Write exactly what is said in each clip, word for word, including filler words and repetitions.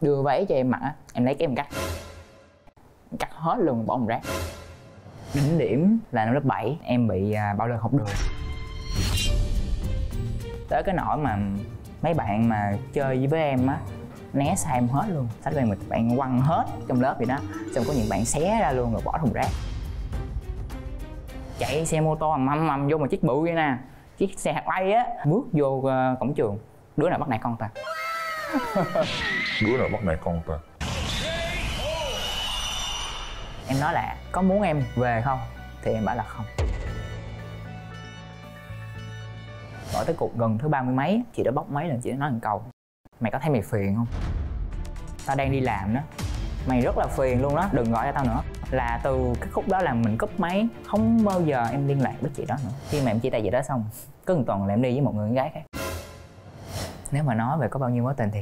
đưa váy cho em mặc á, em lấy cái em cắt cắt hết luôn, bỏ một rác. Đỉnh điểm là năm lớp bảy em bị bạo lực học đường, tới cái nỗi mà mấy bạn mà chơi với em á né xa em hết luôn, sách về mình bạn quăng hết trong lớp vậy đó, xong có những bạn xé ra luôn rồi bỏ thùng rác. Chạy xe mô tô mầm mầm vô một chiếc bự vậy nè, chiếc xe hạt bay á, bước vô cổng trường, đứa nào bắt nạt con ta. Đứa nào bắt nạt con ta. Em nói là có muốn em về không thì em bảo là không. Ở tới cục gần thứ ba mươi mấy, chị đã bóc máy lên, chị đã nói một câu: mày có thấy mày phiền không? Tao đang đi làm đó, mày rất là phiền luôn đó, đừng gọi cho tao nữa. Là từ cái khúc đó là mình cúp máy, không bao giờ em liên lạc với chị đó nữa. Khi mà em chia tay chị đó xong, cứ một tuần là em đi với một người con gái khác. Nếu mà nói về có bao nhiêu mối tình thì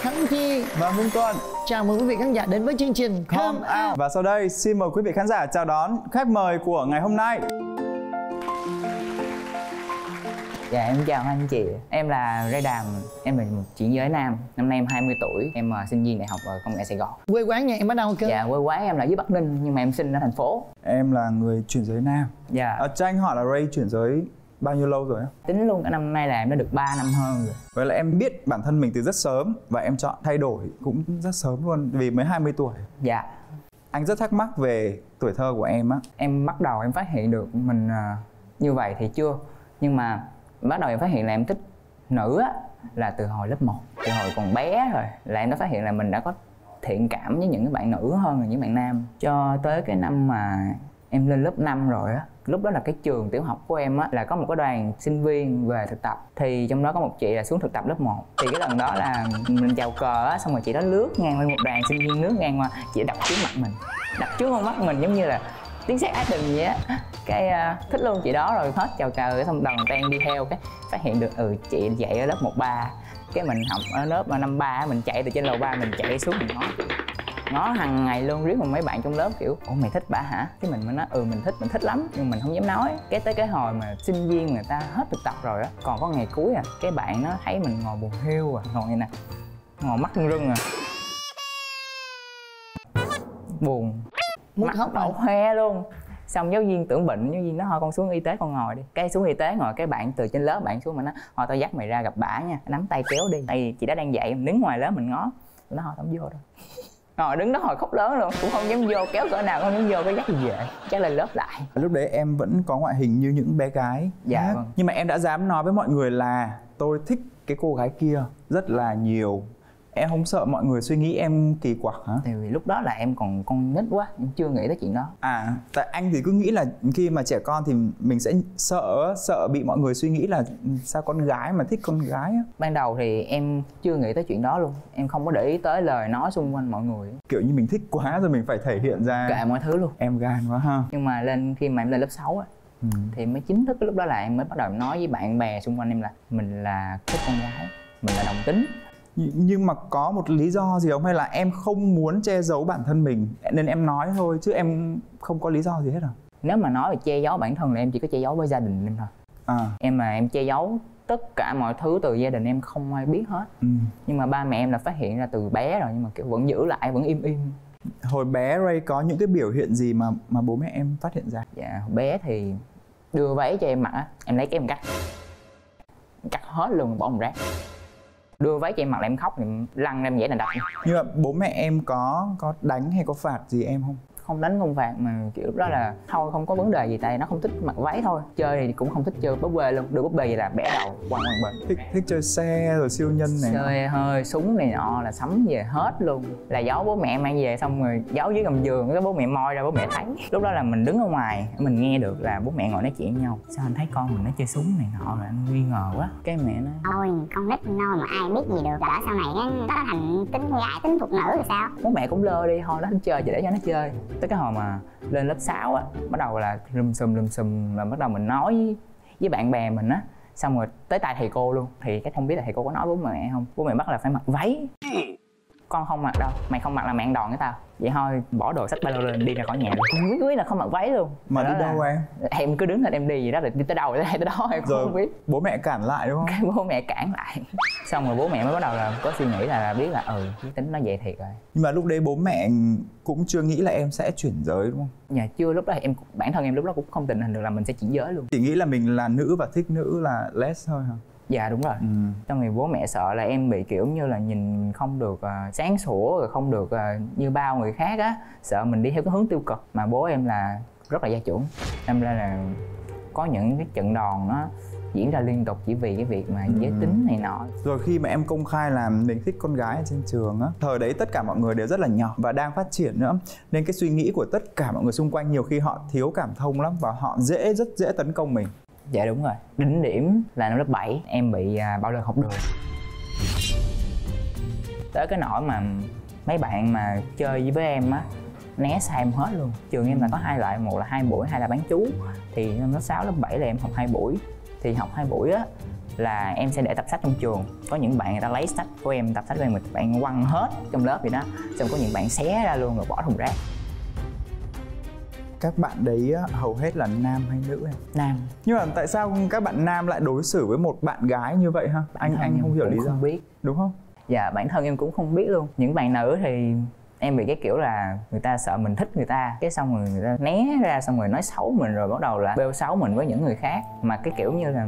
Khánh Chi và Minh Tuân chào mừng quý vị khán giả đến với chương trình Come Out. Và sau đây xin mời quý vị khán giả chào đón khách mời của ngày hôm nay. Dạ em chào anh chị, em là Ray Đàm, em là một chuyển giới nam, năm nay em hai mươi tuổi, em uh, sinh viên đại học ở công nghệ Sài Gòn. Quê quán nhà em ở đâu cơ? Dạ quê quán em là dưới Bắc Ninh nhưng mà em sinh ở thành phố. Em là người chuyển giới nam. Dạ. À, cho anh hỏi là Ray chuyển giới bao nhiêu lâu rồi? Tính luôn cả năm nay là em đã được ba năm hơn rồi. Vậy là em biết bản thân mình từ rất sớm và em chọn thay đổi cũng rất sớm luôn vì mới hai mươi tuổi. Dạ. Anh rất thắc mắc về tuổi thơ của em á. Em bắt đầu em phát hiện được mình uh, như vậy thì chưa, nhưng mà bắt đầu em phát hiện là em thích nữ á, là từ hồi lớp một. Từ hồi còn bé rồi là em đã phát hiện là mình đã có thiện cảm với những cái bạn nữ hơn là những bạn nam. Cho tới cái năm mà em lên lớp năm rồi á, lúc đó là cái trường tiểu học của em á, là có một cái đoàn sinh viên về thực tập. Thì trong đó có một chị là xuống thực tập lớp một. Thì cái lần đó là mình chào cờ á, xong rồi chị đó lướt ngang lên một đoàn sinh viên lướt ngang qua, chị đập trước mặt mình. Đập trước con mắt mình giống như là tiếng sét ái tình vậy á, cái uh, thích luôn chị đó rồi hết chào cờ cái thông đồng tan đi theo, cái phát hiện được ừ chị dạy ở lớp một ba, cái mình học ở lớp năm ba mình chạy từ trên lầu ba mình chạy xuống, mình ngó ngó hàng ngày luôn, riết mình mấy bạn trong lớp kiểu ủa mày thích bả hả, cái mình mới nói ừ mình thích mình thích lắm nhưng mình không dám nói. Cái tới cái hồi mà sinh viên người ta hết thực tập rồi á, còn có ngày cuối à, cái bạn nó thấy mình ngồi buồn hiu à, ngồi như nè, ngồi mắt rưng à, buồn mắt hốc đổ hoe luôn. Xong giáo viên tưởng bệnh, giáo viên nó thôi con xuống y tế con ngồi đi, cái xuống y tế ngồi, cái bạn từ trên lớp bạn xuống mà nó thôi tao dắt mày ra gặp bả nha, nắm tay kéo đi, tại vì chị đã đang dạy, đứng ngoài lớp mình ngó, nó thôi tao không vô đâu, ngồi đứng đó hồi khóc lớn luôn, cũng không dám vô, kéo cỡ nào không dám vô, cái dắt gì về chắc lên lớp lại. Lúc đấy em vẫn có ngoại hình như những bé gái. Dạ khác. Vâng. Nhưng mà em đã dám nói với mọi người là tôi thích cái cô gái kia rất là nhiều. Em không sợ mọi người suy nghĩ em kỳ quặc hả? Tại vì lúc đó là em còn con nít quá, em chưa nghĩ tới chuyện đó. À, tại anh thì cứ nghĩ là khi mà trẻ con thì mình sẽ sợ sợ bị mọi người suy nghĩ là sao con gái mà thích con gái á. Ban đầu thì em chưa nghĩ tới chuyện đó luôn, em không có để ý tới lời nói xung quanh mọi người. Kiểu như mình thích quá rồi mình phải thể hiện ra cả mọi thứ luôn. Em gan quá ha. Nhưng mà lên khi mà em lên lớp sáu á, ừ. thì mới chính thức cái lúc đó là em mới bắt đầu nói với bạn bè xung quanh em là mình là thích con gái, mình là đồng tính. Nhưng mà có một lý do gì không? Hay là em không muốn che giấu bản thân mình nên em nói thôi, chứ em không có lý do gì hết à? Nếu mà nói về che giấu bản thân là em chỉ có che giấu với gia đình em thôi. À. Em mà em che giấu tất cả mọi thứ từ gia đình em không ai biết hết. Ừ. Nhưng mà ba mẹ em là phát hiện ra từ bé rồi, nhưng mà kiểu vẫn giữ lại, vẫn im im. Hồi bé Ray có những cái biểu hiện gì mà mà bố mẹ em phát hiện ra? Dạ, hồi bé thì đưa váy cho em mặc á, em lấy cái em cắt. Cắt hết luôn, bỏ một rác. Đưa váy cho em mặc là em khóc, em lăn em dễ là đập. Nhưng mà bố mẹ em có có đánh hay có phạt gì em không? Không đánh không phạt, mà kiểu đó là thôi không có vấn đề gì, tại nó không thích mặc váy thôi. Chơi thì cũng không thích chơi búp bê luôn, đưa búp bê vậy là bẻ đầu quăng quăng bên. Thích, thích chơi xe rồi siêu nhân này, chơi hơi súng này nọ là sắm về hết luôn. Là giấu bố mẹ mang về xong rồi giấu dưới gầm giường, cái bố mẹ moi ra bố mẹ thấy. Lúc đó là mình đứng ở ngoài mình nghe được là bố mẹ ngồi nói chuyện với nhau, sao anh thấy con mình nó chơi súng này nọ rồi anh nghi ngờ quá. Cái mẹ nói ôi con nít nôi mà ai biết gì được, lỡ sau này nó thành tính con gái tính thuộc nữ rồi sao. Bố mẹ cũng lơ đi, thôi nó không chơi thì để cho nó chơi. Tới cái hồi mà lên lớp sáu á, bắt đầu là lùm xùm lùm xùm là bắt đầu mình nói với, với bạn bè mình á, xong rồi tới tai thầy cô luôn. Thì cái không biết là thầy cô có nói bố mẹ không, bố mẹ bắt là phải mặc váy, con không mặc đâu, mày không mặc là mày ăn đòn với tao. Vậy thôi, bỏ đồ xách ba lô lên đi ra khỏi nhà luôn. Cuối cuối là không mặc váy luôn. Mà đi đâu em? Em cứ đứng là em đi vậy đó, là đi tới đầu tới tới đó em không biết. Bố mẹ cản lại đúng không? Cái bố mẹ cản lại. Xong rồi bố mẹ mới bắt đầu là có suy nghĩ là biết là ừ, tính nó về thiệt rồi. Nhưng mà lúc đấy bố mẹ cũng chưa nghĩ là em sẽ chuyển giới đúng không? Dạ chưa, lúc đó em bản thân em lúc đó cũng không định hình được là mình sẽ chuyển giới luôn. Chị nghĩ là mình là nữ và thích nữ là les thôi hả? Dạ đúng rồi. Trong người bố mẹ sợ là em bị kiểu như là nhìn không được uh, sáng sủa, rồi không được uh, như bao người khác á, sợ mình đi theo cái hướng tiêu cực. Mà bố em là rất là gia trưởng, em ra là có những cái trận đòn nó diễn ra liên tục chỉ vì cái việc mà giới ừ. tính này nọ. Rồi khi mà em công khai là mình thích con gái ở trên trường á, thời đấy tất cả mọi người đều rất là nhỏ và đang phát triển nữa, nên cái suy nghĩ của tất cả mọi người xung quanh nhiều khi họ thiếu cảm thông lắm và họ dễ rất dễ tấn công mình. Dạ đúng rồi. Đỉnh điểm là năm lớp bảy em bị bạo lực học đường. Tới cái nỗi mà mấy bạn mà chơi với em á né xa em hết luôn. Trường em là có hai loại, một là hai buổi, hai là bán trú. Thì năm lớp sáu, lớp bảy là em học hai buổi. Thì học hai buổi á là em sẽ để tập sách trong trường. Có những bạn người ta lấy sách của em, tập sách của em mình bạn quăng hết trong lớp vậy đó. Xong có những bạn xé ra luôn rồi bỏ thùng rác. Các bạn đấy hầu hết là nam hay nữ em? Nam. Nhưng mà tại sao các bạn nam lại đối xử với một bạn gái như vậy ha? Bản anh anh không hiểu lý do. Không biết. Đúng không? Dạ bản thân em cũng không biết luôn. Những bạn nữ thì em bị cái kiểu là người ta sợ mình thích người ta, cái xong rồi người ta né ra, xong rồi nói xấu mình, rồi bắt đầu là bêu xấu mình với những người khác. Mà cái kiểu như là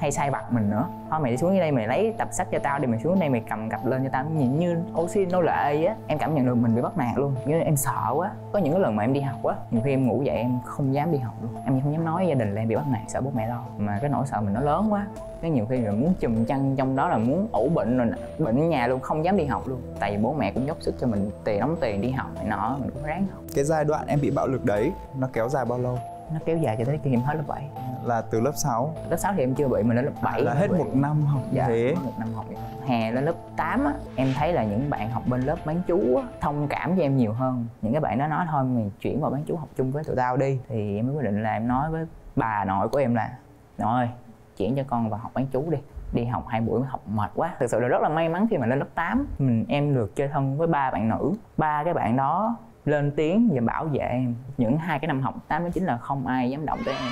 hay sai vặt mình nữa. Thôi mày đi xuống dưới đây mày lấy tập sách cho tao, đi mày xuống đây mày cầm cặp lên cho tao, nhìn như ô xin nô lệ á. Em cảm nhận được mình bị bắt nạt luôn, như em sợ quá. Có những cái lần mà em đi học á, nhiều khi em ngủ dậy em không dám đi học luôn, em không dám nói với gia đình là em bị bắt nạt, sợ bố mẹ lo. Mà cái nỗi sợ mình nó lớn quá, cái nhiều khi là muốn chùm chăn trong đó, là muốn ủ bệnh rồi bệnh nhà luôn, không dám đi học luôn. Tại vì bố mẹ cũng dốc sức cho mình tiền, đóng tiền đi học này nọ, mình cũng ráng học. Cái giai đoạn em bị bạo lực đấy nó kéo dài bao lâu? Nó kéo dài cho tới khi em hết lớp bảy. Là từ lớp sáu? Lớp sáu thì em chưa bị, mà đến lớp bảy à, là hết một năm học như dạ, thế. Một năm học. Hè lên lớp tám á, em thấy là những bạn học bên lớp bán trú á thông cảm cho em nhiều hơn. Những cái bạn đó nói thôi mày chuyển vào bán trú học chung với tụi tao đi. Thì em mới quyết định là em nói với bà nội của em là nội ơi, chuyển cho con vào học bán trú đi. Đi học hai buổi học mệt quá. Thực sự là rất là may mắn khi mà lên lớp tám mình em được chơi thân với ba bạn nữ. Ba cái bạn đó lên tiếng và bảo vệ em. Những hai cái năm học tám đến chín là không ai dám động tới em.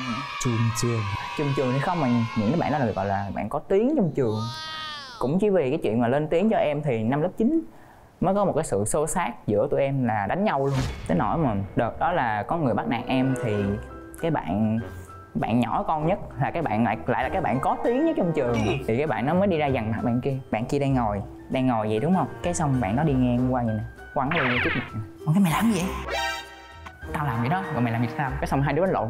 Chùm trường. Chùm trường thì không, mà những cái bạn đó là được gọi là bạn có tiếng trong trường. Cũng chỉ vì cái chuyện mà lên tiếng cho em thì năm lớp chín mới có một cái sự xô xát giữa tụi em là đánh nhau luôn. Tới nỗi mà đợt đó là có người bắt nạt em thì cái bạn bạn nhỏ con nhất là cái bạn lại lại là cái bạn có tiếng nhất trong trường, thì cái bạn nó mới đi ra dằn mặt bạn kia. Bạn kia đang ngồi đang ngồi vậy đúng không, cái xong bạn nó đi ngang qua vậy nè, quăng luôn vô trước mặt. Còn cái mày làm gì vậy? Tao làm vậy đó, còn mày làm gì sao? Cái xong hai đứa đánh lộn.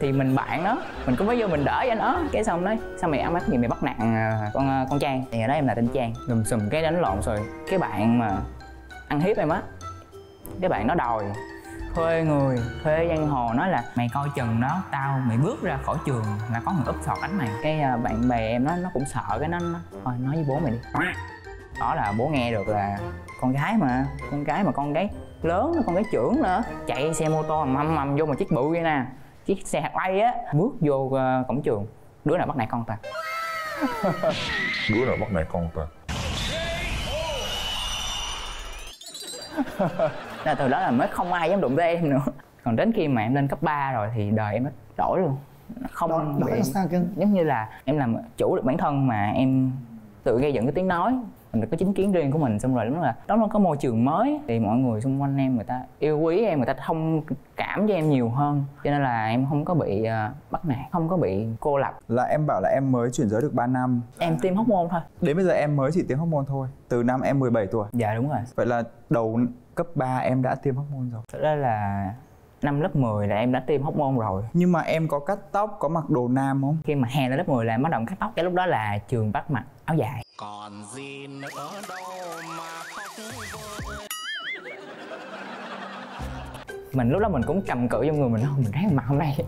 Thì mình bạn đó, mình cũng mới vô mình đỡ cho nó. Cái xong nói sao mày ăn bắt gì mày bắt nạt con con Trang. Thì ở đó em là tên Trang. Gùm xùm cái đánh lộn rồi. Cái bạn mà ăn hiếp em á, cái bạn nó đòi thuê người, thuê giang hồ, nói là mày coi chừng đó, tao mày bước ra khỏi trường là có người úp sọt đánh mày. Cái uh, bạn bè em nó nó cũng sợ cái nó nó thôi nói với bố mày đi. Đó là bố nghe được là con gái mà, con gái mà con gái lớn, con gái trưởng nữa, chạy xe mô tô mầm mầm vô một chiếc bự vậy nè, chiếc xe hạt bay á, bước vô uh, cổng trường, đứa nào bắt nạt con ta. Đứa nào bắt nạt con ta. Là từ đó là mới không ai dám đụng tới em nữa. Còn đến khi mà em lên cấp ba rồi thì đời em nó đổi luôn. Không đó, đó bị sao chứ? Giống như là em làm chủ được bản thân mà em tự gây dựng cái tiếng nói, mình được có chính kiến riêng của mình. Xong rồi đúng là đó nó có môi trường mới thì mọi người xung quanh em người ta yêu quý em, người ta thông cảm cho em nhiều hơn, cho nên là em không có bị uh, bắt nạt, không có bị cô lập. Là em bảo là em mới chuyển giới được ba năm. Em tiêm hormone thôi. Đến bây giờ em mới chỉ tiêm hormone thôi. Từ năm em mười bảy tuổi. Dạ đúng rồi. Vậy là đầu cấp ba em đã tiêm hormone rồi. Thật ra là năm lớp mười là em đã tiêm hormone rồi. Nhưng mà em có cắt tóc, có mặc đồ nam không? Khi mà hè lên lớp mười là em bắt đầu cắt tóc. Cái lúc đó là trường bắt mặc áo dài. Còn gì nữa đâu mà mình lúc đó mình cũng cầm cự trong người mình, không mình thấy mặt hôm nay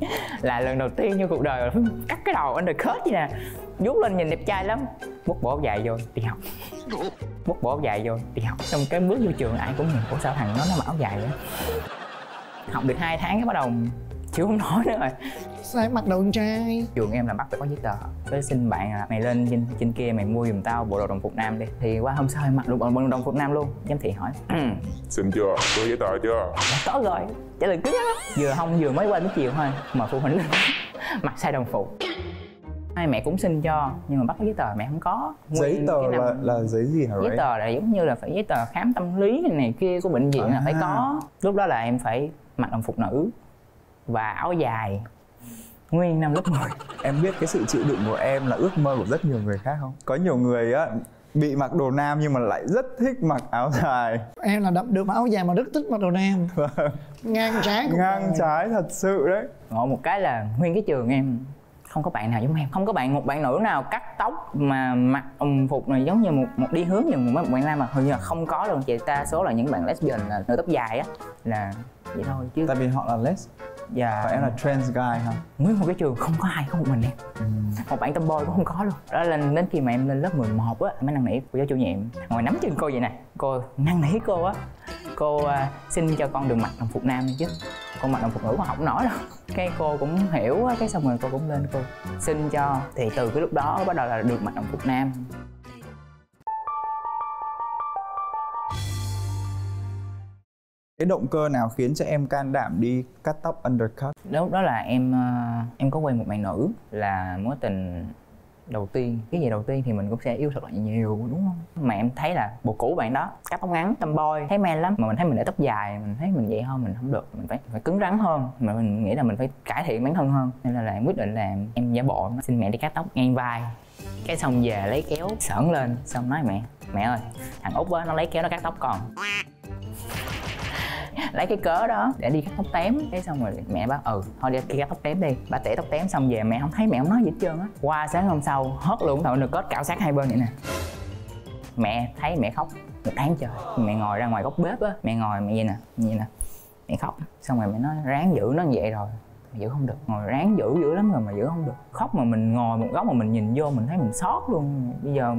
là lần đầu tiên trong cuộc đời cắt cái đầu undercut vậy nè, vuốt lên nhìn đẹp trai lắm. Bút bộ áo dài vô đi học, bút bộ áo dài vô đi học, xong cái bước vô trường ai cũng nhìn của sao thằng nó nó mặc áo dài á. Học được hai tháng cái bắt đầu chịu không nói nữa rồi. Sao em mặc đồ con trai? Trường em làm bắt phải có giấy tờ. Tới xin bạn là mày lên trên, trên kia mày mua giùm tao bộ đồ đồng phục nam đi. Thì qua hôm sau em mặc luôn đồng phục nam luôn. Giám thị hỏi xin chưa? Có giấy tờ chưa? Có rồi. Trả lời cứng lắm. Vừa không vừa mới qua tới chiều thôi mà phụ huynh lên mặc sai đồng phục. Hai mẹ cũng xin cho nhưng mà bắt giấy tờ mẹ không có. Nguyên giấy tờ là, là giấy gì hả? Giấy tờ là giống như là phải giấy tờ khám tâm lý này, này kia của bệnh viện à. Là phải có. Lúc đó là em phải mặc đồng phục nữ và áo dài nguyên năm lớp mười. Em biết cái sự chịu đựng của em là ước mơ của rất nhiều người khác không? Có nhiều người á bị mặc đồ nam nhưng mà lại rất thích mặc áo dài. Em là đậm được mặc áo dài mà rất thích mặc đồ nam. Ngang trái cũng ngang trái thật sự đấy. Ngộ một cái là nguyên cái trường em không có bạn nào giống em, không có bạn một bạn nữ nào cắt tóc mà mặc đồng phục này giống như một một đi hướng như một bạn nam, mà hầu như là không có luôn. Chị ta số là những bạn lesbian là nữ tóc dài á là vậy thôi chứ. Tại vì họ là les. Dạ. Và em là trans guy hả? Nguyên một cái trường không có ai, có một mình em. Ừ. Một bạn tomboy cũng không có luôn. Đó là đến khi mà em lên lớp mười một á, mới năn nỉ của giáo chủ nhiệm ngồi nắm chân cô vậy nè. Cô năn nỉ cô á, cô à, xin cho con đừng mặc đồng phục nam chứ. Con mặc đồng phục nữ con không nổi đâu. Cái cô cũng hiểu á, cái xong rồi cô cũng lên cô xin cho. Thì từ cái lúc đó bắt đầu là được mặc đồng phục nam. Cái động cơ nào khiến cho em can đảm đi cắt tóc undercut? Lúc đó là em em có quen một bạn nữ là mối tình đầu tiên. Cái gì đầu tiên thì mình cũng sẽ yêu thật là nhiều đúng không? Mà em thấy là bồ cũ bạn đó cắt tóc ngắn, tomboy, thấy men lắm. Mà mình thấy mình để tóc dài, mình thấy mình vậy hơn, mình không được. Mình phải phải cứng rắn hơn, mà mình nghĩ là mình phải cải thiện bản thân hơn. Nên là, là em quyết định là em giả bộ, xin mẹ đi cắt tóc ngang vai. Cái xong về lấy kéo sởn lên, xong nói mẹ, mẹ ơi, thằng Út á, nó lấy kéo nó cắt tóc con. Lấy cái cớ đó để đi cắt tóc tém. Thế xong rồi mẹ bảo ừ thôi đi cắt tóc tém đi. Bà tỉa tóc tém xong về mẹ không thấy, mẹ không nói gì hết trơn á. Qua sáng hôm sau hớt luôn thằng undercut cạo sát hai bên vậy nè. Mẹ thấy mẹ khóc một tháng trời. Mẹ ngồi ra ngoài góc bếp á, mẹ ngồi mẹ vậy nè, vậy nè mẹ khóc. Xong rồi mẹ nói ráng giữ nó vậy rồi giữ không được, ngồi ráng giữ dữ lắm rồi mà giữ không được. Khóc mà mình ngồi một góc mà mình nhìn vô mình thấy mình xót luôn. Bây giờ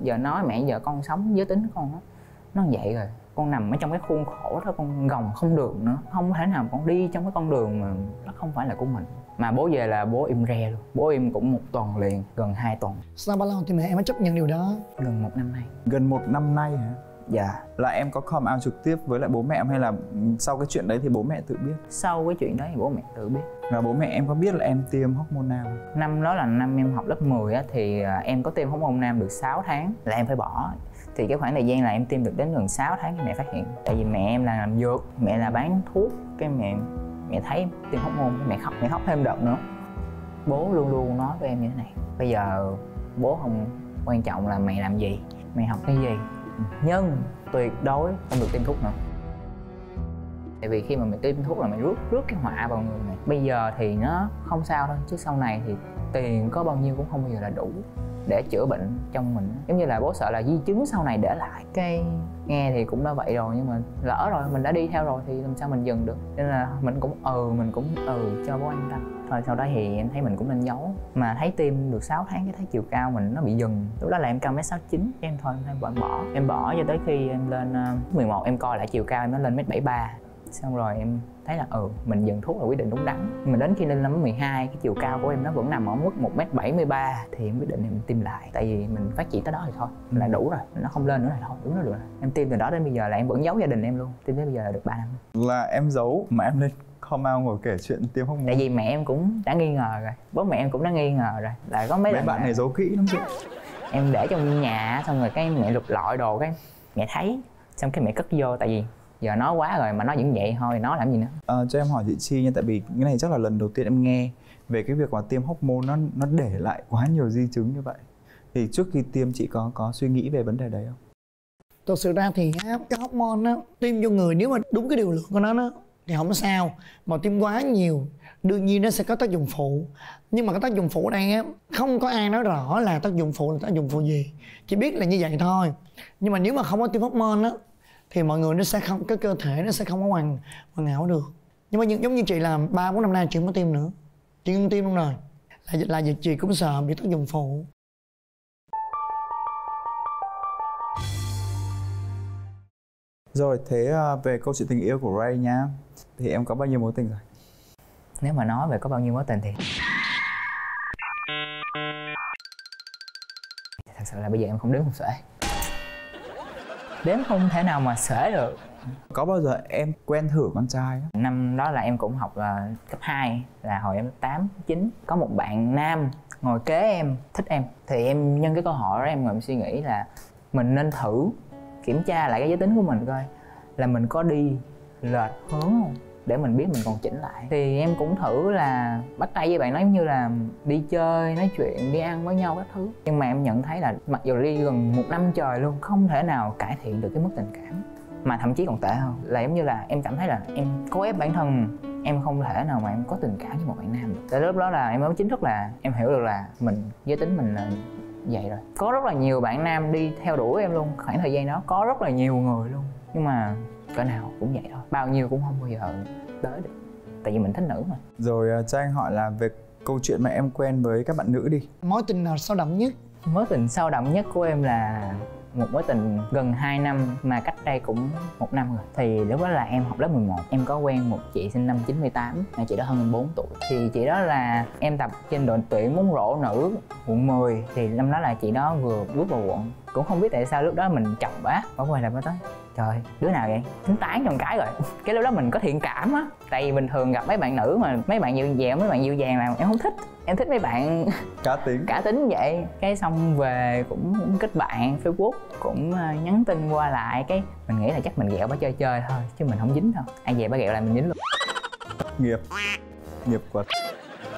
giờ nói mẹ giờ con sống giới tính con á nó vậy rồi, con nằm ở trong cái khuôn khổ đó, con gồng không được nữa. Không thể nào con đi trong cái con đường mà nó không phải là của mình. Mà bố về là bố im re luôn. Bố im cũng một tuần liền, gần hai tuần. Sau bao lâu thì mẹ em mới chấp nhận điều đó? Gần một năm nay. Gần một năm nay hả? Dạ. Là em có come out trực tiếp với lại bố mẹ em hay là sau cái chuyện đấy thì bố mẹ tự biết? Sau cái chuyện đấy thì bố mẹ tự biết. Là bố mẹ em có biết là em tiêm hormone nam? Năm đó là năm em học lớp mười á, thì em có tiêm hormone nam được sáu tháng là em phải bỏ. Thì cái khoảng thời gian là em tiêm được đến gần sáu tháng thì mẹ phát hiện. Tại vì mẹ em là làm dược, mẹ là bán thuốc. Cái mẹ mẹ thấy em tiêm hormone, mẹ khóc, mẹ khóc thêm đợt nữa. Bố luôn luôn nói với em như thế này: bây giờ bố không quan trọng là mày làm gì, mày học cái gì, nhưng tuyệt đối không được tiêm thuốc nữa. Tại vì khi mà mày tiêm thuốc là mày rước rước cái họa vào người mày. Bây giờ thì nó không sao đâu, chứ sau này thì tiền có bao nhiêu cũng không bao giờ là đủ để chữa bệnh trong mình. Giống như là bố sợ là di chứng sau này để lại. Cái nghe thì cũng đã vậy rồi, nhưng mà lỡ rồi, mình đã đi theo rồi thì làm sao mình dừng được. Nên là mình cũng ừ, mình cũng ừ cho bố an tâm. Rồi sau đó thì em thấy mình cũng nên giấu. Mà thấy tiêm được sáu tháng cái thấy chiều cao mình nó bị dừng. Lúc đó là em cao mét sáu mươi chín, em thôi em bỏ, em bỏ. Em bỏ cho tới khi em lên mười một em coi lại chiều cao em nó lên mét bảy mươi ba. Xong rồi em thấy là ừ, mình dừng thuốc là quyết định đúng đắn. Mà đến khi lên lớp mười hai, cái chiều cao của em nó vẫn nằm ở mức một mét bảy mươi ba. Thì em quyết định em tiêm lại. Tại vì mình phát triển tới đó thì thôi, là đủ rồi. Nó không lên nữa là thôi, đúng nó được rồi. Em tiêm từ đó đến bây giờ là em vẫn giấu gia đình em luôn. Tiêm đến bây giờ là được ba năm. Là em giấu mà em lên come out ngồi kể chuyện tiêm hormone. Tại vì mẹ em cũng đã nghi ngờ rồi, bố mẹ em cũng đã nghi ngờ rồi. Là có mấy, mấy bạn này giấu kỹ lắm chứ. Em để trong nhà, xong rồi cái mẹ lục lọi đồ, cái mẹ thấy. Xong cái mẹ cất vô, tại vì giờ nói quá rồi mà nói vẫn vậy thôi, nói làm gì nữa. À, cho em hỏi chị Chi nha, tại vì cái này chắc là lần đầu tiên em nghe về cái việc mà tiêm hormone nó nó để lại quá nhiều di chứng như vậy. Thì trước khi tiêm chị có có suy nghĩ về vấn đề đấy không? Thực sự ra thì cái hormone á, tiêm vô người nếu mà đúng cái điều lượng của nó đó, thì không sao. Mà tiêm quá nhiều đương nhiên nó sẽ có tác dụng phụ. Nhưng mà cái tác dụng phụ đây á, không có ai nói rõ là tác dụng phụ là tác dụng phụ gì, chỉ biết là như vậy thôi. Nhưng mà nếu mà không có tiêm hormone á thì mọi người nó sẽ không, cái cơ thể nó sẽ không có hoàn hoàn hảo được. Nhưng mà giống như chị làm ba bốn năm nay chị không có tiêm nữa, chị không tiêm luôn rồi, là là vì chị cũng sợ bị tác dụng phụ. Rồi thế về câu chuyện tình yêu của Ray nhá, thì em có bao nhiêu mối tình rồi? Nếu mà nói về có bao nhiêu mối tình thì thật sự là bây giờ em không đếm không xuể, đếm không thể nào mà xuể được. Có bao giờ em quen thử con trai đó? Năm đó là em cũng học là cấp hai, là hồi em tám, chín. Có một bạn nam ngồi kế em, thích em. Thì em nhân cái câu hỏi đó em ngồi em suy nghĩ là mình nên thử kiểm tra lại cái giới tính của mình coi là mình có đi lệch hướng không, để mình biết mình còn chỉnh lại. Thì em cũng thử là bắt tay với bạn, nói như là đi chơi, nói chuyện, đi ăn với nhau các thứ. Nhưng mà em nhận thấy là mặc dù đi gần một năm trời luôn, không thể nào cải thiện được cái mức tình cảm, mà thậm chí còn tệ hơn. Là giống như là em cảm thấy là em cố ép bản thân, em không thể nào mà em có tình cảm với một bạn nam được. Tại lúc đó là em mới chính thức là em hiểu được là mình giới tính mình là vậy rồi. Có rất là nhiều bạn nam đi theo đuổi em luôn, khoảng thời gian đó có rất là nhiều người luôn. Nhưng mà cỡ nào cũng vậy thôi, bao nhiêu cũng không bao giờ tới được. Tại vì mình thích nữ mà. Rồi cho anh hỏi là về câu chuyện mà em quen với các bạn nữ đi. Mối tình nào sâu đậm nhất? Mối tình sâu đậm nhất của em là một mối tình gần hai năm mà cách đây cũng một năm rồi. Thì lúc đó là em học lớp mười một, em có quen một chị sinh năm chín mươi tám, chị đó hơn em bốn tuổi. Thì chị đó là em tập trên đội tuyển bóng rổ nữ quận mười. Thì năm đó là chị đó vừa bước vào quận. Cũng không biết tại sao lúc đó mình chọc bá, bỏ quay lại mới tới trời, đứa nào vậy? Tính tán trong cái rồi. Cái lúc đó mình có thiện cảm á. Tại vì bình thường gặp mấy bạn nữ mà mấy bạn dịu dàng, mấy bạn dịu dàng là em không thích. Em thích mấy bạn cá tính cá tính vậy. Cái xong về cũng, cũng kết bạn Facebook, cũng nhắn tin qua lại. Cái mình nghĩ là chắc mình ghẹo bả chơi chơi thôi, chứ mình không dính đâu. Ai về bả ghẹo lại mình dính luôn. Nghiệp Nghiệp quá.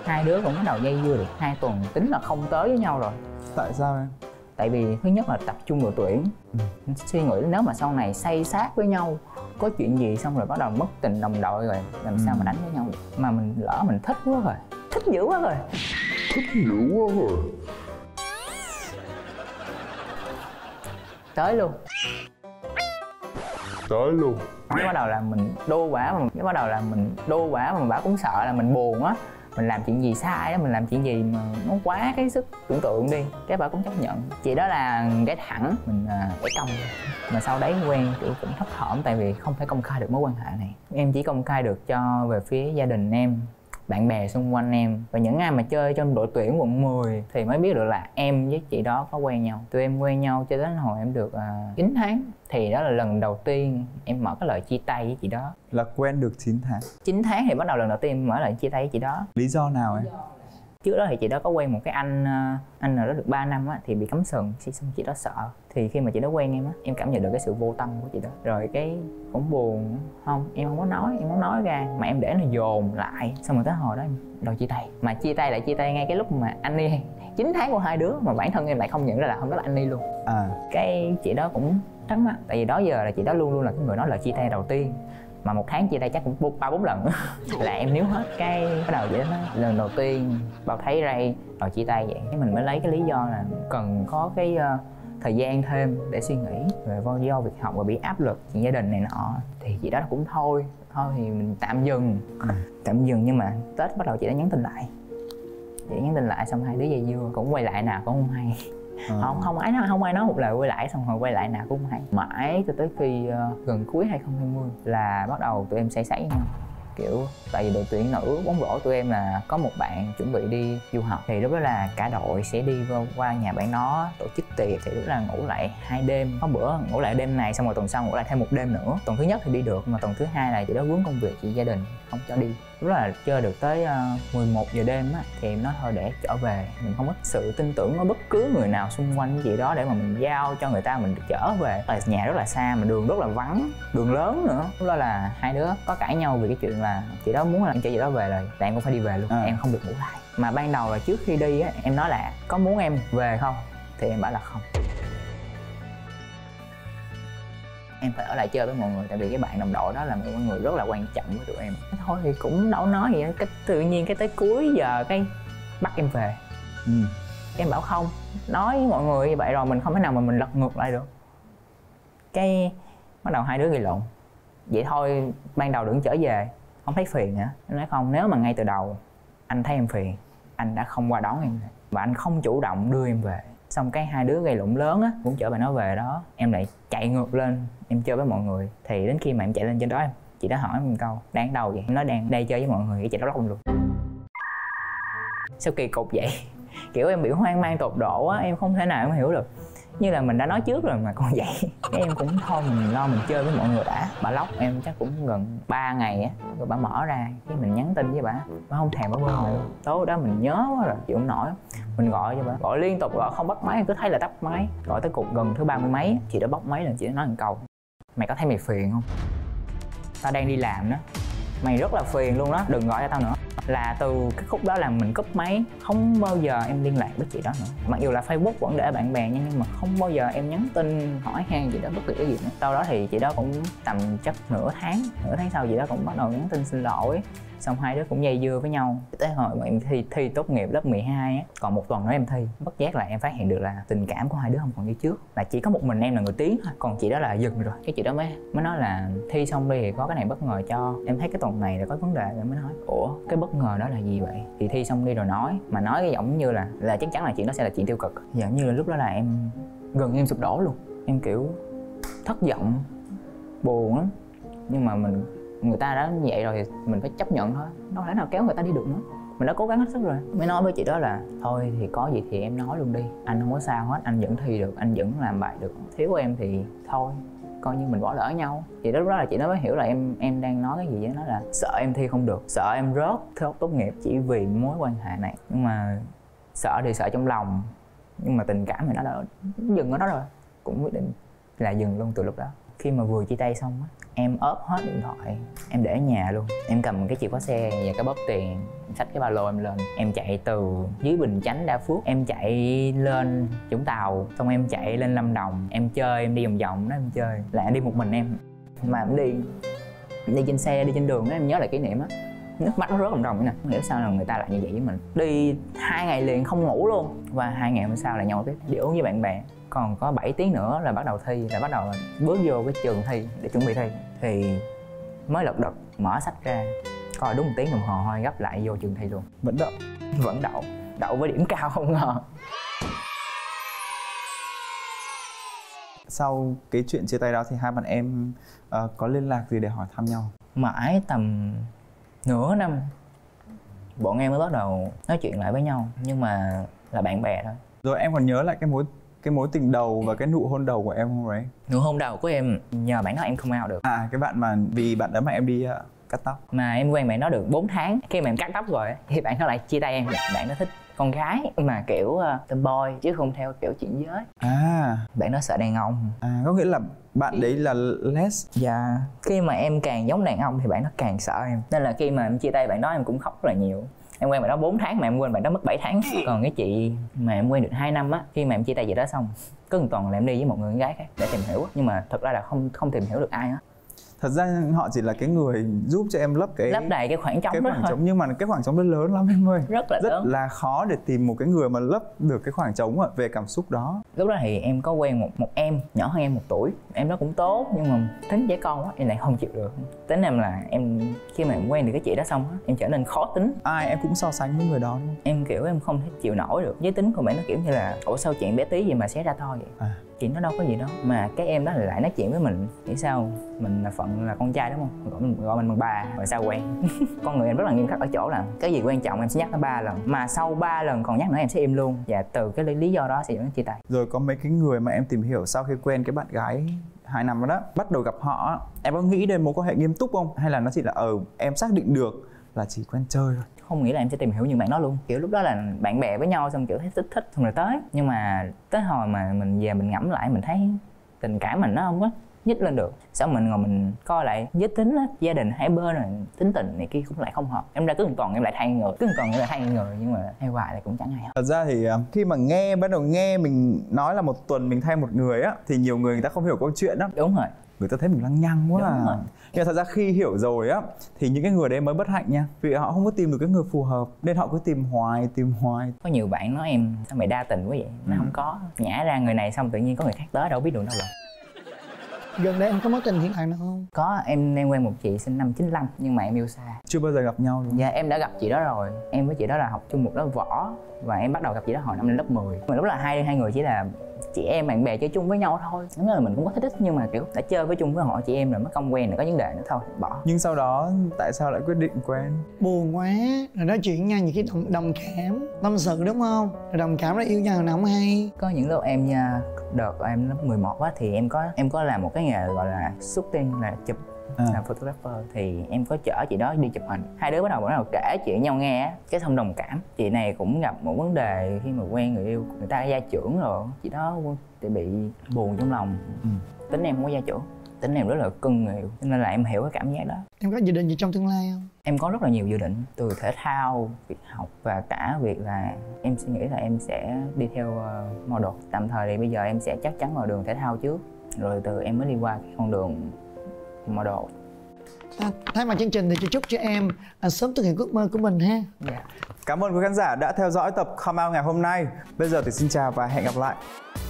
Hai đứa cũng bắt đầu dây dưa được hai tuần tính là không tới với nhau rồi. Tại sao em? Tại vì thứ nhất là tập trung đội tuyển, ừ. Suy nghĩ nếu mà sau này say sát với nhau, có chuyện gì xong rồi bắt đầu mất tình đồng đội rồi làm ừ. sao mà đánh với nhau được. Mà mình lỡ mình thích quá rồi, thích dữ quá rồi, thích dữ quá rồi tới luôn, tới luôn. Cái bắt đầu là mình đô bả, mà cái bắt đầu là mình đô bả mà bả cũng sợ là mình buồn á, mình làm chuyện gì sai đó, mình làm chuyện gì mà nó quá cái sức tưởng tượng đi, cái bà cũng chấp nhận. Chị đó là gái thẳng, mình gái cong. Mà sau đấy quen kiểu cũng thấp thỏm, tại vì không thể công khai được mối quan hệ này. Em chỉ công khai được cho về phía gia đình em, bạn bè xung quanh em, và những ai mà chơi trong đội tuyển quận mười thì mới biết được là em với chị đó có quen nhau. Tụi em quen nhau cho đến hồi em được uh, chín tháng. Thì đó là lần đầu tiên em mở cái lời chia tay với chị đó. Là quen được chín tháng? chín tháng thì bắt đầu lần đầu tiên em mở lời chia tay với chị đó. Lý do nào em? Trước đó thì chị đó có quen một cái anh, anh nào đó được ba năm á, thì bị cắm sừng, xong chị đó sợ. Thì khi mà chị đó quen em á, em cảm nhận được cái sự vô tâm của chị đó. Rồi cái cũng buồn, không, em không có nói, em không nói ra, mà em để nó dồn lại. Xong rồi tới hồi đó em đòi chia tay. Mà chia tay lại chia tay ngay cái lúc mà anh đi chín tháng của hai đứa, mà bản thân em lại không nhận ra là hôm đó là anh đi luôn. À. Cái chị đó cũng trắng mắt, tại vì đó giờ là chị đó luôn luôn là cái người nói lời chia tay đầu tiên. Mà một tháng chia tay chắc cũng ba bốn lần là em níu hết. Cái bắt đầu vậy đó, lần đầu tiên bảo thấy Ray rồi chia tay vậy. Cái mình mới lấy cái lý do là cần có cái uh, thời gian thêm để suy nghĩ. Rồi do việc học và bị áp lực chuyện gia đình này nọ thì chị đó cũng thôi, thôi thì mình tạm dừng, ừ. tạm dừng. Nhưng mà Tết bắt đầu chị đã nhắn tin lại, chị đã nhắn tin lại xong hai đứa dây dưa cũng quay lại nào cũng không hay. Ừ. Không, không ai nói, không ai nói một lời quay lại, xong rồi quay lại nào cũng hay. Mãi cho tới khi uh, gần cuối hai không hai không là bắt đầu tụi em say sấy nhau. Kiểu tại vì đội tuyển nữ bóng rổ tụi em là có một bạn chuẩn bị đi du học. Thì lúc đó là cả đội sẽ đi qua nhà bạn đó tổ chức tiệc. Thì lúc đó là ngủ lại hai đêm, có bữa ngủ lại đêm này, xong rồi tuần sau ngủ lại thêm một đêm nữa. Tuần thứ nhất thì đi được, mà tuần thứ hai là chị đó vướng công việc, chị gia đình không cho đi. Lúc đó là chơi được tới uh, mười một giờ đêm á, thì em nói thôi để trở về. Mình không có sự tin tưởng ở bất cứ người nào xung quanh chị đó để mà mình giao cho người ta mình trở về. Tại nhà rất là xa mà đường rất là vắng, đường lớn nữa. Lúc đó là hai đứa có cãi nhau vì cái chuyện là chị đó muốn là em chở chị đó về rồi là em cũng phải đi về luôn, à. Em không được ngủ lại. Mà ban đầu là trước khi đi á, em nói là có muốn em về không? Thì em bảo là không, em phải ở lại chơi với mọi người, tại vì cái bạn đồng đội đó là một người rất là quan trọng với tụi em. Thôi thì cũng đâu nói gì, cái tự nhiên cái tới cuối giờ cái bắt em về, ừ. Em bảo không, nói với mọi người như vậy rồi mình không thể nào mà mình lật ngược lại được. Cái bắt đầu hai đứa gây lộn. Vậy thôi ban đầu đừng trở về, không thấy phiền nữa. Em nói không, nếu mà ngay từ đầu anh thấy em phiền, anh đã không qua đón em và anh không chủ động đưa em về. Xong cái hai đứa gây lộn lớn á, cũng chở bà nó về đó. Em lại chạy ngược lên, em chơi với mọi người. Thì đến khi mà em chạy lên trên đó em Chị đã hỏi mình câu đang đầu vậy, em nói đang đây chơi với mọi người, chị đã block em luôn. Sao kỳ cục vậy? Kiểu em bị hoang mang tột độ á, em không thể nào em hiểu được. Như là mình đã nói trước rồi mà còn vậy. Em cũng thôi mình lo mình chơi với mọi người đã. Bà block em chắc cũng gần ba ngày á. Rồi bà mở ra, cái mình nhắn tin với bà. Bà không thèm bấm luôn. Tối đó mình nhớ quá rồi, chịu không nổi. Mình gọi cho bà, gọi liên tục gọi không bắt máy, cứ thấy là tắt máy. Gọi tới cục gần thứ ba mươi mấy, chị đã bóc máy là chị đã nói một câu: mày có thấy mày phiền không? Tao đang đi làm đó, mày rất là phiền luôn đó, đừng gọi cho tao nữa. Là từ cái khúc đó là mình cúp máy, không bao giờ em liên lạc với chị đó nữa. Mặc dù là Facebook vẫn để bạn bè nha, nhưng mà không bao giờ em nhắn tin hỏi han gì đó, bất kỳ cái gì nữa. Sau đó thì chị đó cũng tầm chắc nửa tháng nửa tháng sau chị đó cũng bắt đầu nhắn tin xin lỗi, xong hai đứa cũng dây dưa với nhau. Tới hồi mà em thi thi tốt nghiệp lớp mười hai á, còn một tuần nữa em thi, bất giác là em phát hiện được là tình cảm của hai đứa không còn như trước, là chỉ có một mình em là người tiến thôi, còn chị đó là dừng rồi. Cái chị đó mới mới nói là thi xong đi thì có cái này bất ngờ cho em, thấy cái tuần này là có vấn đề rồi. Mới nói ủa cái bất ngờ đó là gì vậy, thì thi xong đi rồi nói, mà nói cái giọng như là là chắc chắn là chuyện đó sẽ là chuyện tiêu cực. Dạ như là lúc đó là em gần em sụp đổ luôn, em kiểu thất vọng buồn lắm, nhưng mà mình người ta đã như vậy rồi thì mình phải chấp nhận thôi, đâu thể nào kéo người ta đi được nữa. Mình đã cố gắng hết sức rồi. Mới nói với chị đó là thôi thì có gì thì em nói luôn đi, anh không có sao hết, anh vẫn thi được, anh vẫn làm bài được, thiếu của em thì thôi coi như mình bỏ lỡ nhau. Thì lúc đó là chị nó mới hiểu là em em đang nói cái gì với nó, là sợ em thi không được, sợ em rớt tốt nghiệp chỉ vì mối quan hệ này. Nhưng mà sợ thì sợ trong lòng, nhưng mà tình cảm thì nó đã dừng ở đó rồi, cũng quyết định là dừng luôn từ lúc đó. Khi mà vừa chia tay xong á, em ốp hết điện thoại, em để ở nhà luôn. Em cầm cái chìa khóa xe và cái bóp tiền, em xách cái ba lô em lên. Em chạy từ dưới Bình Chánh, Đa Phước, em chạy lên Vũng Tàu, xong em chạy lên Lâm Đồng. Em chơi, em đi vòng vòng đó em chơi. Là em đi một mình em. Mà em đi, em đi trên xe, đi trên đường đó, em nhớ lại kỷ niệm á. Nước mắt nó rớt ròng ròng vậy nè, không hiểu sao là người ta lại như vậy với mình. Đi hai ngày liền không ngủ luôn. Và hai ngày hôm sau là nhau tiếp, đi uống với bạn bè. Còn có bảy tiếng nữa là bắt đầu thi, là bắt đầu bước vô cái trường thi để chuẩn bị thi. Thì mới lật đật mở sách ra coi đúng một tiếng đồng hồ thôi, gấp lại vô trường thi luôn. Vẫn đậu, vẫn đậu, đậu với điểm cao không ngờ. Sau cái chuyện chia tay đó thì hai bạn em uh, có liên lạc gì để hỏi thăm nhau? Mãi tầm nửa năm bọn em mới bắt đầu nói chuyện lại với nhau, nhưng mà là bạn bè thôi. Rồi em còn nhớ lại cái mối cái mối tình đầu và cái nụ hôn đầu của em không đấy? Nụ hôn đầu của em nhờ bạn đó em không out được. À cái bạn mà vì bạn đó mà em đi uh, cắt tóc. Mà em quen bạn đó được bốn tháng, khi mà em cắt tóc rồi thì bạn nó lại chia tay em. Bạn nó thích con gái mà kiểu uh, tomboy chứ không theo kiểu chuyển giới. À bạn nó sợ đàn ông. À có nghĩa là bạn đấy là les. Dạ khi mà em càng giống đàn ông thì bạn nó càng sợ em, nên là khi mà em chia tay bạn đó em cũng khóc rất là nhiều. Em quen bạn đó bốn tháng mà em quên bạn đó mất bảy tháng. Còn cái chị mà em quen được hai năm á, khi mà em chia tay chị đó xong cứ một tuần là em đi với một người con gái khác để tìm hiểu, nhưng mà thật ra là không không tìm hiểu được ai á. Thật ra họ chỉ là cái người giúp cho em lấp cái lấp đầy cái khoảng trống, cái khoảng trống, nhưng mà cái khoảng trống đó lớn lắm em ơi, rất là rất lớn. Là khó để tìm một cái người mà lấp được cái khoảng trống về cảm xúc đó. Lúc đó thì em có quen một một em nhỏ hơn em một tuổi, em đó cũng tốt nhưng mà tính trẻ con quá em lại không chịu được. Tính em là em khi mà em quen được cái chị đó xong á, em trở nên khó tính, ai em cũng so sánh với người đó luôn. Em kiểu em không thể chịu nổi được giới tính của mẹ, nó kiểu như là ủa sao chuyện bé tí gì mà xé ra to vậy. À chị nó đâu có gì đâu, mà cái em đó lại nói chuyện với mình, nghĩ sao mình là phận là con trai đúng không, gọi mình, gọi mình bằng bà rồi sao quen. Con người em rất là nghiêm khắc ở chỗ là cái gì quan trọng em sẽ nhắc nó ba lần, mà sau ba lần còn nhắc nữa em sẽ im luôn. Và từ cái lý do đó sẽ dẫn đến chia tay. Rồi có mấy cái người mà em tìm hiểu sau khi quen cái bạn gái hai năm đó, bắt đầu gặp họ, em có nghĩ đến mối quan hệ nghiêm túc không, hay là nó chỉ là ờ ừ, em xác định được là chỉ quen chơi thôi? Không nghĩ là em sẽ tìm hiểu những bạn đó luôn. Kiểu lúc đó là bạn bè với nhau, xong kiểu thấy thích thích xong rồi tới. Nhưng mà tới hồi mà mình về mình ngẫm lại, mình thấy tình cảm mình nó không có nhích lên được. Sao mình ngồi mình coi lại giới tính á, gia đình hai bên rồi tính tình này kia cũng lại không hợp. Em ra cứ một tuần em lại thay người, cứ một tuần em lại thay người, nhưng mà thay hoài lại cũng chẳng hay. Thật ra thì khi mà nghe, bắt đầu nghe mình nói là một tuần mình thay một người á, thì nhiều người người ta không hiểu câu chuyện đó. Đúng rồi, người ta thấy mình lăng nhăng quá. Đúng à rồi. Nhưng thật ra khi hiểu rồi á thì những cái người đấy mới bất hạnh nha, vì họ không có tìm được cái người phù hợp nên họ cứ tìm hoài tìm hoài. Có nhiều bạn nói em sao mày đa tình quá vậy, nó ừ. không có nhả ra người này xong tự nhiên có người khác tới, đâu biết đường đâu rồi. Gần đây em có mối tình hiện tại nữa không? Có, em em quen một chị sinh năm chín lăm nhưng mà em yêu xa, chưa bao giờ gặp nhau luôn. Dạ em đã gặp chị đó rồi, em với chị đó là học chung một lớp võ và em bắt đầu gặp chị đó hồi năm lên lớp mười. Mà lúc là hai hai người chỉ là chị em bạn bè chơi chung với nhau thôi. Đúng là mình cũng có thích ít nhưng mà kiểu đã chơi với chung với họ chị em rồi mới không quen, là có vấn đề nữa thôi bỏ. Nhưng sau đó tại sao lại quyết định quen? Buồn quá rồi nói chuyện nha, những cái đồng, đồng cảm tâm sự đúng không, rồi đồng cảm nó yêu nhau nào không hay. Có những lúc em nha, đợt em lớp mười một á thì em có em có làm một cái nghề gọi là shooting, là chụp à. Là photographer, thì em có chở chị đó đi chụp hình. Hai đứa bắt đầu bắt đầu kể chuyện nhau nghe, cái thông đồng cảm. Chị này cũng gặp một vấn đề khi mà quen người yêu, người ta gia trưởng rồi, chị đó thì bị buồn trong lòng. Ừ. Tính em không có gia trưởng, tính em rất là cưng người yêu, nên là em hiểu cái cảm giác đó. Em có dự định gì trong tương lai không? Em có rất là nhiều dự định, từ thể thao, việc học và cả việc là em suy nghĩ là em sẽ đi theo model. Tạm thời thì bây giờ em sẽ chắc chắn vào đường thể thao trước, rồi từ em mới đi qua cái con đường model. À, thay mặt chương trình thì chúc cho em à, sớm thực hiện ước mơ của mình ha. Yeah. Cảm ơn quý khán giả đã theo dõi tập Come Out ngày hôm nay. Bây giờ thì xin chào và hẹn gặp lại.